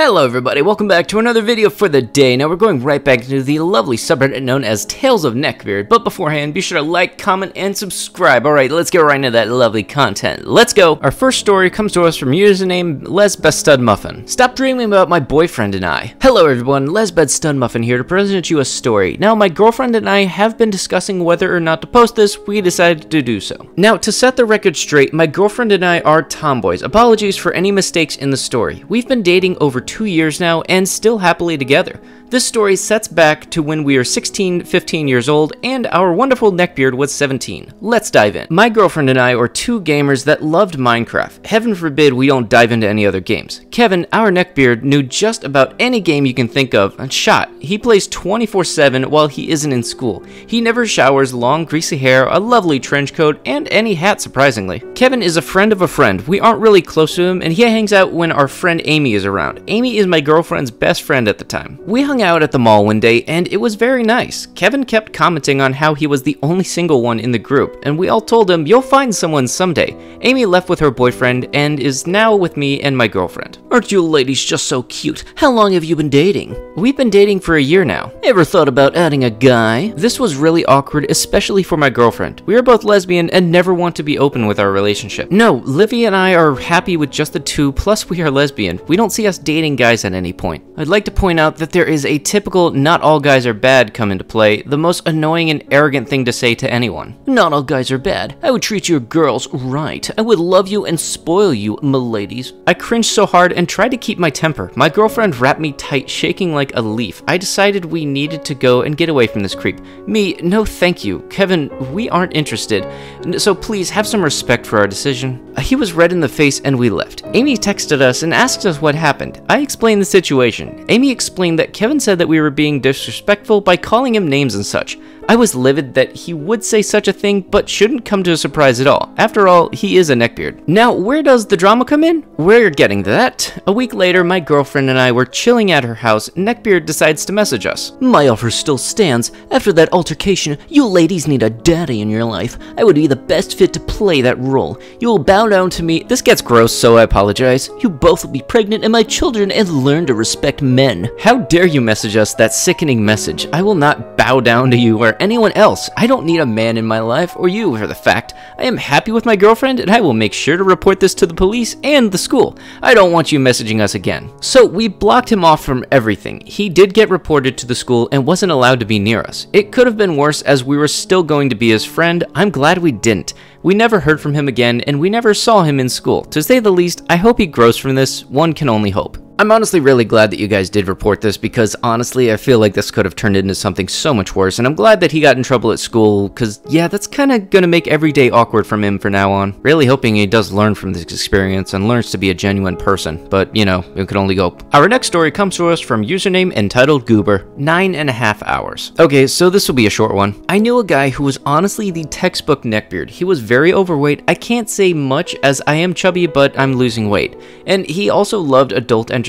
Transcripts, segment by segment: Hello everybody, welcome back to another video for the day. Now we're going right back to the lovely subreddit known as Tales of Neckbeard, but beforehand be sure to like, comment, and subscribe. Alright, let's get right into that lovely content. Let's go! Our first story comes to us from username Lesbestudmuffin. Stop dreaming about my boyfriend and I. Hello everyone, Lesbestudmuffin here to present you a story. Now my girlfriend and I have been discussing whether or not to post this, we decided to do so. Now to set the record straight, my girlfriend and I are tomboys. Apologies for any mistakes in the story. We've been dating over 2 years now and still happily together. This story sets back to when we are 16, 15 years old, and our wonderful neckbeard was 17. Let's dive in. My girlfriend and I are two gamers that loved Minecraft. Heaven forbid we don't dive into any other games. Kevin, our neckbeard, knew just about any game you can think of and shot. He plays 24/7 while he isn't in school. He never showers, long greasy hair, a lovely trench coat, and any hat surprisingly. Kevin is a friend of a friend. We aren't really close to him, and he hangs out when our friend Amy is around. Amy is my girlfriend's best friend at the time. We hung out at the mall one day and it was very nice. Kevin kept commenting on how he was the only single one in the group, and we all told him, "You'll find someone someday." Amy left with her boyfriend and is now with me and my girlfriend. Aren't you ladies just so cute? How long have you been dating? We've been dating for a year now. Ever thought about adding a guy? This was really awkward, especially for my girlfriend. We are both lesbian and never want to be open with our relationship. No, Livy and I are happy with just the two, plus we are lesbian. We don't see us dating guys at any point. I'd like to point out that there is a typical "not all guys are bad" come into play, the most annoying and arrogant thing to say to anyone. Not all guys are bad. I would treat your girls right. I would love you and spoil you, m'ladies. I cringed so hard and tried to keep my temper. My girlfriend wrapped me tight, shaking like a leaf. I decided we needed to go and get away from this creep. Me, no thank you. Kevin, we aren't interested, so please have some respect for our decision. He was red in the face and we left. Amy texted us and asked us what happened. I explained the situation. Amy explained that Kevin said that we were being disrespectful by calling him names and such. I was livid that he would say such a thing, but shouldn't come to a surprise at all. After all, he is a neckbeard. Now, where does the drama come in? We're getting to that. A week later, my girlfriend and I were chilling at her house. Neckbeard decides to message us. My offer still stands. After that altercation, you ladies need a daddy in your life. I would be the best fit to play that role. You will bow down to me. This gets gross, so I apologize. You both will be pregnant and my children and learn to respect men. How dare you message us that sickening message? I will not bow down to you or anyone else. I don't need a man in my life, or you for the fact. I am happy with my girlfriend and I will make sure to report this to the police and the school. I don't want you messaging us again. So we blocked him off from everything. He did get reported to the school and wasn't allowed to be near us. It could have been worse as we were still going to be his friend. I'm glad we didn't. We never heard from him again and we never saw him in school. To say the least, I hope he grows from this. One can only hope. I'm honestly really glad that you guys did report this, because honestly I feel like this could have turned into something so much worse, and I'm glad that he got in trouble at school, because yeah, that's kind of going to make every day awkward from him from now on. Really hoping he does learn from this experience and learns to be a genuine person, but you know, it could only go up. Our next story comes to us from username entitled Goober. 9.5 hours. Okay, so this will be a short one. I knew a guy who was honestly the textbook neckbeard. He was very overweight. I can't say much as I am chubby, but I'm losing weight, and he also loved adult entertainment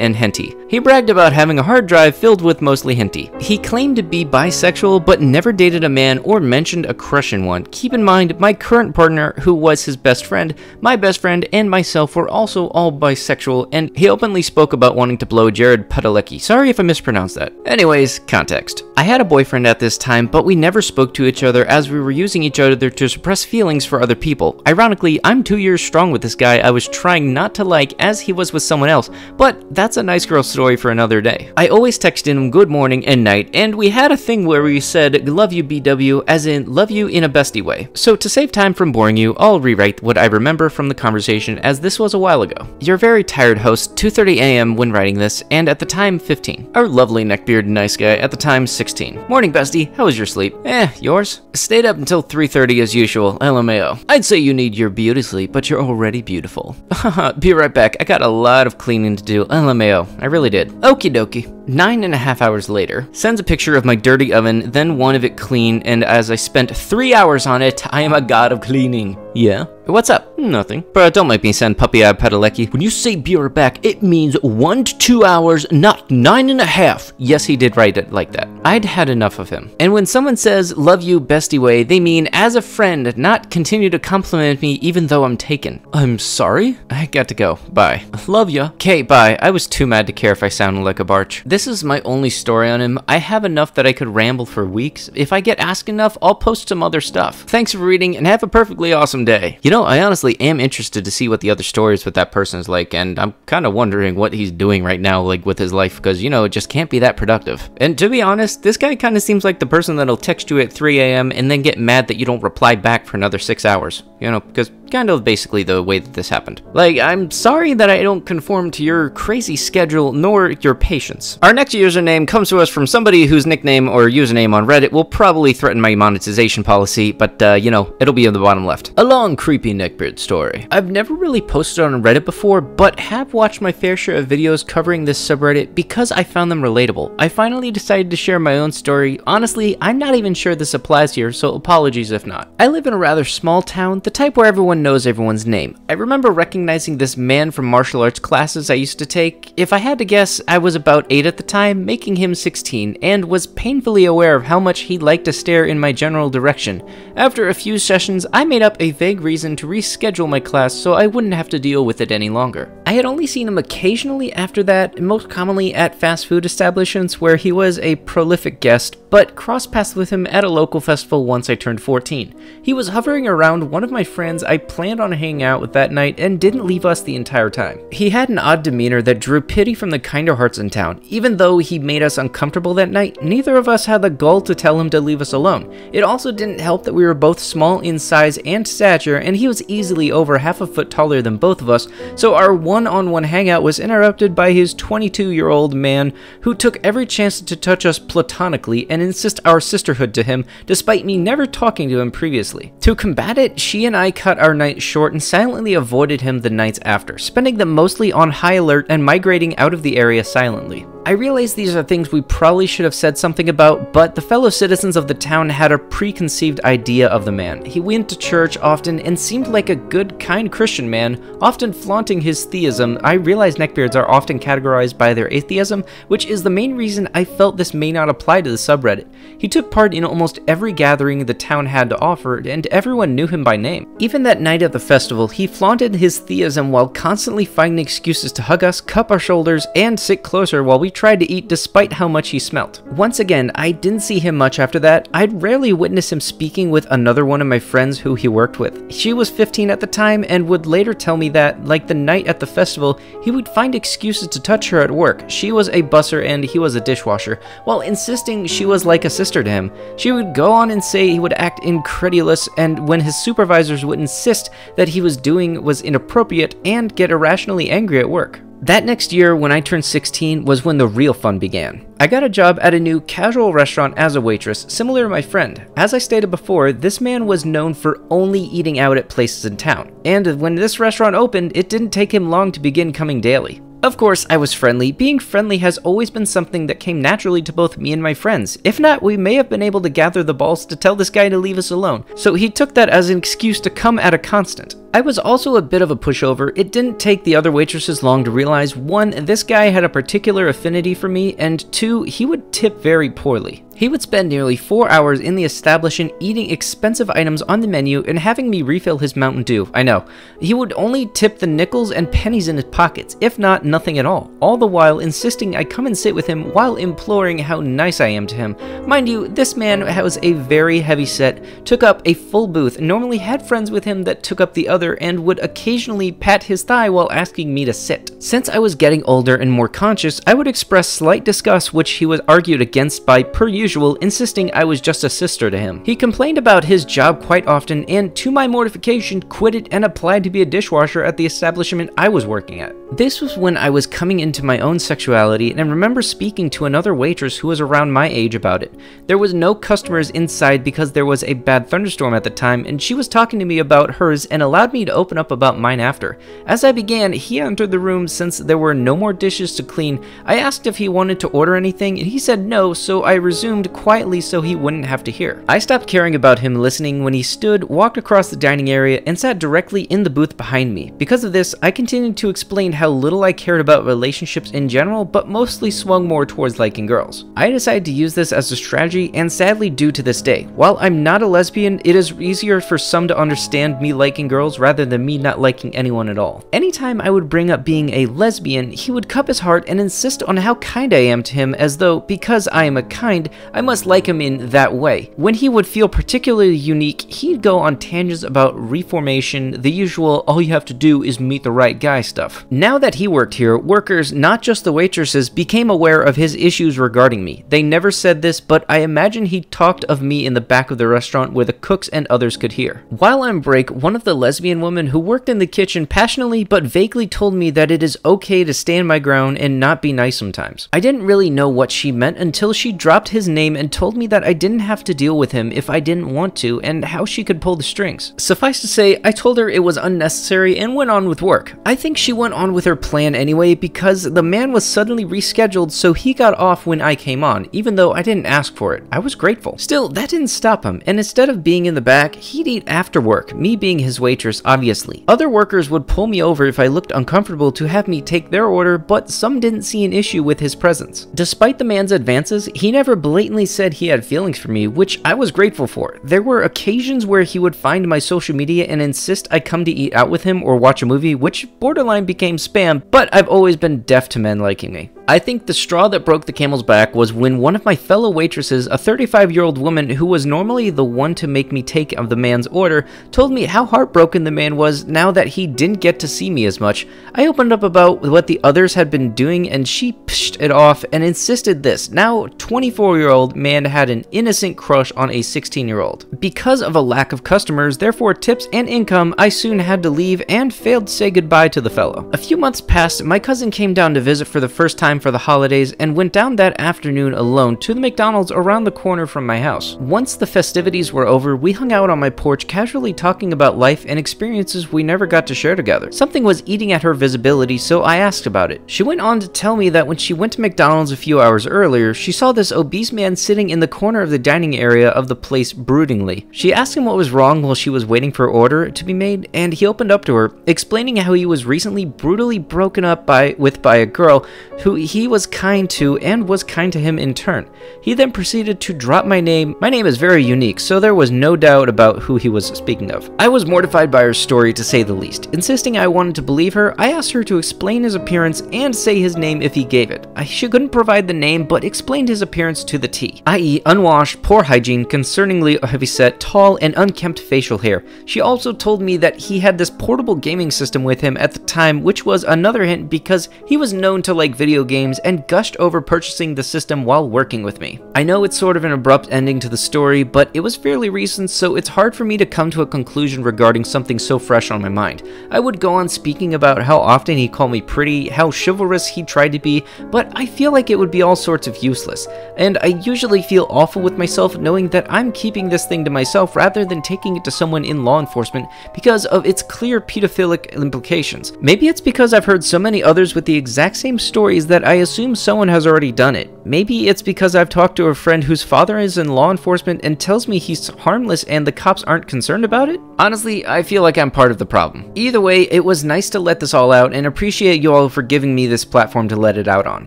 and henty. He bragged about having a hard drive filled with mostly henty. He claimed to be bisexual but never dated a man or mentioned a crush in one. Keep in mind, my current partner, who was his best friend, my best friend, and myself were also all bisexual, and he openly spoke about wanting to blow Jared Padalecki. Sorry if I mispronounced that. Anyways, context. I had a boyfriend at this time, but we never spoke to each other as we were using each other to suppress feelings for other people. Ironically, I'm 2 years strong with this guy I was trying not to like as he was with someone else, but that's a nice girl story for another day. I always texted him good morning and night, and we had a thing where we said "love you BW" as in love you in a bestie way. So to save time from boring you, I'll rewrite what I remember from the conversation, as this was a while ago. Your very tired host, 2:30 a.m. when writing this, and at the time 15. Our lovely neckbeard nice guy, at the time 16. Morning bestie, how was your sleep? Eh, yours? Stayed up until 3:30 as usual, LMAO. I'd say you need your beauty sleep, but you're already beautiful. Haha, be right back, I got a lot of cleaning to do, LMAO, I really did. Okie dokie. 9.5 hours later, sends a picture of my dirty oven, then one of it clean, and as I spent 3 hours on it, I am a god of cleaning. Yeah? What's up? Nothing. Bruh, don't make me send puppy-eyed Padalecki. When you say be right back, it means 1 to 2 hours, not 9.5. Yes, he did write it like that. I'd had enough of him. And when someone says, love you bestie way, they mean as a friend, not continue to compliment me even though I'm taken. I'm sorry? I got to go. Bye. Love ya. Okay, bye. I was too mad to care if I sounded like a barch. This is my only story on him. I have enough that I could ramble for weeks. If I get asked enough, I'll post some other stuff. Thanks for reading and have a perfectly awesome day. You know, I honestly am interested to see what the other stories with that person is like, and I'm kind of wondering what he's doing right now, like with his life, because you know, it just can't be that productive. And to be honest, this guy kind of seems like the person that'll text you at 3 a.m. and then get mad that you don't reply back for another 6 hours, you know, because kind of basically the way that this happened. Like, I'm sorry that I don't conform to your crazy schedule nor your patience. Our next username comes to us from somebody whose nickname or username on Reddit will probably threaten my monetization policy, but you know, it'll be in the bottom left. A long creepy neckbeard story. I've never really posted on Reddit before, but have watched my fair share of videos covering this subreddit because I found them relatable. I finally decided to share my own story. Honestly, I'm not even sure this applies here, so apologies if not. I live in a rather small town, the type where everyone knows everyone's name. I remember recognizing this man from martial arts classes I used to take. If I had to guess, I was about 8 at the time, making him 16, and was painfully aware of how much he liked to stare in my general direction. After a few sessions, I made up a vague reason to reschedule my class so I wouldn't have to deal with it any longer. I had only seen him occasionally after that, most commonly at fast food establishments where he was a prolific guest, but crossed paths with him at a local festival once I turned 14. He was hovering around one of my friends I planned on hanging out with that night and didn't leave us the entire time. He had an odd demeanor that drew pity from the kinder hearts in town. Even though he made us uncomfortable that night, neither of us had the gall to tell him to leave us alone. It also didn't help that we were both small in size and stature, and he was easily over half a foot taller than both of us, so our one-on-one hangout was interrupted by his 22-year-old man who took every chance to touch us platonically and insist our sisterhood to him, despite me never talking to him previously. To combat it, she and I cut our night short and silently avoided him the nights after, spending them mostly on high alert and migrating out of the area silently. I realize these are things we probably should have said something about, but the fellow citizens of the town had a preconceived idea of the man. He went to church often and seemed like a good, kind Christian man, often flaunting his theism. I realize neckbeards are often categorized by their atheism, which is the main reason I felt this may not apply to the subreddit. He took part in almost every gathering the town had to offer, and everyone knew him by name. Even that night at the festival, he flaunted his theism while constantly finding excuses to hug us, cup our shoulders, and sit closer while we tried to eat despite how much he smelt. Once again, I didn't see him much after that. I'd rarely witness him speaking with another one of my friends who he worked with. She was 15 at the time and would later tell me that, like the night at the festival, he would find excuses to touch her at work. She was a busser and he was a dishwasher, while insisting she was like a sister to him. She would go on and say he would act incredulous, and when his supervisors would insist that he was doing was inappropriate and get irrationally angry at work. That next year, when I turned 16, was when the real fun began. I got a job at a new casual restaurant as a waitress, similar to my friend. As I stated before, this man was known for only eating out at places in town, and when this restaurant opened, it didn't take him long to begin coming daily. Of course, I was friendly. Being friendly has always been something that came naturally to both me and my friends. If not, we may have been able to gather the balls to tell this guy to leave us alone, so he took that as an excuse to come at a constant. I was also a bit of a pushover. It didn't take the other waitresses long to realize, 1, this guy had a particular affinity for me, and 2, he would tip very poorly. He would spend nearly 4 hours in the establishment eating expensive items on the menu and having me refill his Mountain Dew. I know. He would only tip the nickels and pennies in his pockets, if not nothing at all the while insisting I come and sit with him while imploring how nice I am to him. Mind you, this man was a very heavy set, took up a full booth, normally had friends with him that took up the other, and would occasionally pat his thigh while asking me to sit. Since I was getting older and more conscious, I would express slight disgust, which he was argued against by, per usual, insisting I was just a sister to him. He complained about his job quite often and, to my mortification, quit it and applied to be a dishwasher at the establishment I was working at. This was when I was coming into my own sexuality, and I remember speaking to another waitress who was around my age about it. There was no customers inside because there was a bad thunderstorm at the time, and she was talking to me about hers and allowed me me to open up about mine after. As I began, he entered the room. Since there were no more dishes to clean, I asked if he wanted to order anything, and he said no, so I resumed quietly so he wouldn't have to hear. I stopped caring about him listening when he stood, walked across the dining area, and sat directly in the booth behind me. Because of this, I continued to explain how little I cared about relationships in general, but mostly swung more towards liking girls. I decided to use this as a strategy, and sadly do to this day. While I'm not a lesbian, it is easier for some to understand me liking girls rather than me not liking anyone at all. Anytime I would bring up being a lesbian, he would cup his heart and insist on how kind I am to him, as though because I am a kind, I must like him in that way. When he would feel particularly unique, he'd go on tangents about reformation, the usual all you have to do is meet the right guy stuff. Now that he worked here, workers, not just the waitresses, became aware of his issues regarding me. They never said this, but I imagine he talked of me in the back of the restaurant where the cooks and others could hear. While on break, one of the lesbian women who worked in the kitchen passionately but vaguely told me that it is okay to stand my ground and not be nice sometimes. I didn't really know what she meant until she dropped his name and told me that I didn't have to deal with him if I didn't want to, and how she could pull the strings. Suffice to say, I told her it was unnecessary and went on with work. I think she went on with her plan anyway, because the man was suddenly rescheduled, so he got off when I came on, even though I didn't ask for it. I was grateful. Still, that didn't stop him, and instead of being in the back, he'd eat after work, me being his waitress, obviously. Other workers would pull me over if I looked uncomfortable to have me take their order, but some didn't see an issue with his presence. Despite the man's advances, he never blatantly said he had feelings for me, which I was grateful for. There were occasions where he would find my social media and insist I come to eat out with him or watch a movie, which borderline became spam, but I've always been deaf to men liking me. I think the straw that broke the camel's back was when one of my fellow waitresses, a 35-year-old woman who was normally the one to make me take of the man's order, told me how heartbroken the man was now that he didn't get to see me as much. I opened up about what the others had been doing, and she pshed it off and insisted this now 24-year-old man had an innocent crush on a 16-year-old. Because of a lack of customers, therefore tips and income, I soon had to leave and failed to say goodbye to the fellow. A few months passed, my cousin came down to visit for the first time for the holidays and went down that afternoon alone to the McDonald's around the corner from my house. Once the festivities were over, we hung out on my porch casually talking about life and experiences we never got to share together. Something was eating at her visibility, so I asked about it. She went on to tell me that when she went to McDonald's a few hours earlier, she saw this obese man sitting in the corner of the dining area of the place broodingly. She asked him what was wrong while she was waiting for her order to be made, and he opened up to her, explaining how he was recently brutally broken up by a girl who he was kind to and was kind to him in turn. He then proceeded to drop my name. My name is very unique, so there was no doubt about who he was speaking of. I was mortified by her story, to say the least. Insisting I wanted to believe her, I asked her to explain his appearance and say his name if he gave it. She couldn't provide the name, but explained his appearance to the T, i.e. unwashed, poor hygiene, concerningly heavyset, tall, and unkempt facial hair. She also told me that he had this portable gaming system with him at the time, which was another hint because he was known to like video games and gushed over purchasing the system while working with me. I know it's sort of an abrupt ending to the story, but it was fairly recent, so it's hard for me to come to a conclusion regarding something so fresh on my mind. I would go on speaking about how often he called me pretty, how chivalrous he tried to be, but I feel like it would be all sorts of useless, and I usually feel awful with myself knowing that I'm keeping this thing to myself rather than taking it to someone in law enforcement because of its clear pedophilic implications. Maybe it's because I've heard so many others with the exact same stories that I assume someone has already done it. Maybe it's because I've talked to a friend whose father is in law enforcement and tells me he's harmless and the cops aren't concerned about it? Honestly, I feel like I'm part of the problem. Either way, it was nice to let this all out and appreciate you all for giving me this platform to let it out on.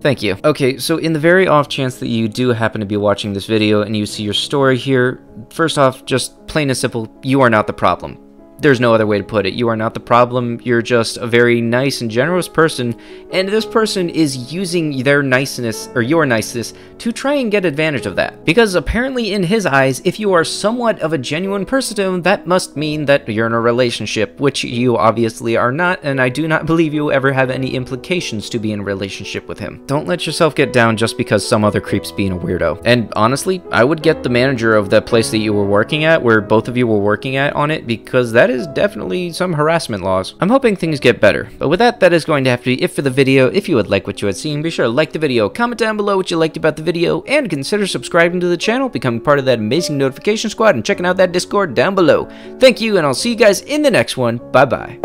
Thank you. Okay, so in the very off chance that you do happen to be watching this video and you see your story here, first off, just plain and simple, you are not the problem. There's no other way to put it. You are not the problem. You're just a very nice and generous person, and this person is using their niceness, or your niceness, to try and get advantage of that. Because apparently in his eyes, if you are somewhat of a genuine person, that must mean that you're in a relationship, which you obviously are not, and I do not believe you ever have any implications to be in a relationship with him. Don't let yourself get down just because some other creep's being a weirdo. And honestly, I would get the manager of that place that you were working at, where both of you were working at, on it, because that that is definitely some harassment laws. I'm hoping things get better. But with that, that is going to have to be it for the video. If you would like what you had seen, be sure to like the video, comment down below what you liked about the video, and consider subscribing to the channel, becoming part of that amazing notification squad, and checking out that Discord down below. Thank you, and I'll see you guys in the next one. Bye-bye.